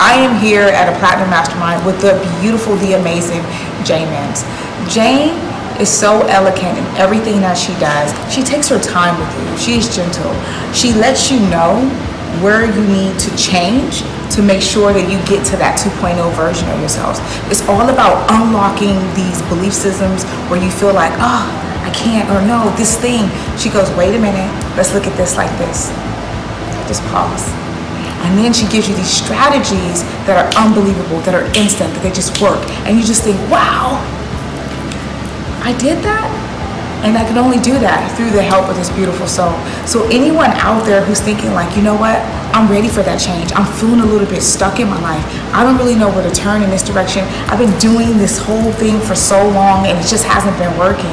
I am here at a Platinum Mastermind with the beautiful, the amazing Jane Mims. Jane is so elegant in everything that she does. She takes her time with you. She is gentle. She lets you know where you need to change to make sure that you get to that 2.0 version of yourselves. It's all about unlocking these belief systems where you feel like, oh, I can't, or no, this thing. She goes, wait a minute, let's look at this like this. Just pause. And then she gives you these strategies that are unbelievable, that are instant, that they just work. And you just think, wow, I did that? And I can only do that through the help of this beautiful soul. So anyone out there who's thinking like, you know what, I'm ready for that change. I'm feeling a little bit stuck in my life. I don't really know where to turn in this direction. I've been doing this whole thing for so long and it just hasn't been working.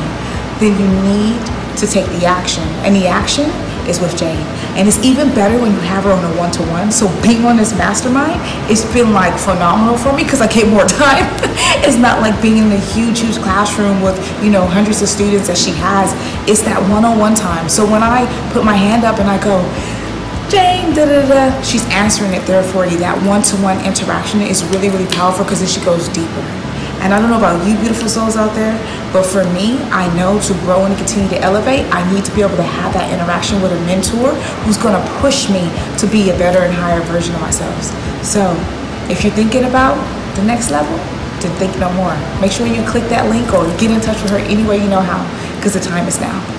Then you need to take the action. And the action is with Jane. And it's even better when you have her on a one-to-one. So being on this mastermind, it's been like phenomenal for me because I get more time. It's not like being in a huge classroom with, you know, hundreds of students that she has. It's that one-on-one time. So when I put my hand up and I go, Jane, da-da-da, she's answering it there for you. That one-to-one interaction is really, really powerful because she goes deeper. And I don't know about you beautiful souls out there, but for me, I know to grow and continue to elevate, I need to be able to have that interaction with a mentor who's gonna push me to be a better and higher version of myself. So if you're thinking about the next level, then think no more. Make sure you click that link or get in touch with her any way you know how, because the time is now.